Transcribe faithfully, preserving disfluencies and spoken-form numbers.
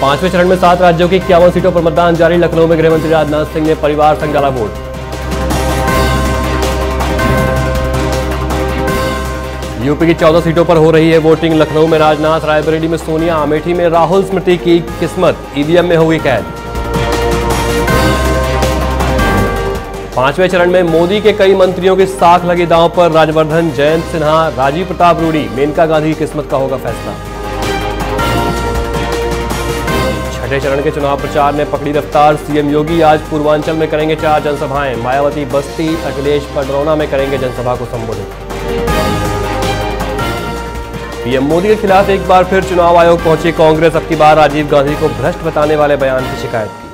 पांचवें चरण में सात राज्यों की इक्यावन सीटों पर मतदान जारी। लखनऊ में गृह मंत्री राजनाथ सिंह ने परिवार संग डाला वोट। यूपी की चौदह सीटों पर हो रही है वोटिंग। लखनऊ में राजनाथ, रायबरेली में सोनिया, अमेठी में राहुल, स्मृति की किस्मत ईवीएम में होगी कैद। पांचवें चरण में मोदी के कई मंत्रियों की साख लगी दांव पर। राजवर्धन सिन्हा, राजीव प्रताप रूड़ी, मेनका गांधी की किस्मत का होगा फैसला। छठे चरण के चुनाव प्रचार ने पकड़ी रफ्तार। सीएम योगी आज पूर्वांचल में करेंगे चार जनसभाएं। मायावती बस्ती, अखिलेश पडरौना में करेंगे जनसभा को संबोधित। पीएम मोदी के खिलाफ एक बार फिर चुनाव आयोग पहुंची कांग्रेस। अब की बार राजीव गांधी को भ्रष्ट बताने वाले बयान की शिकायत की।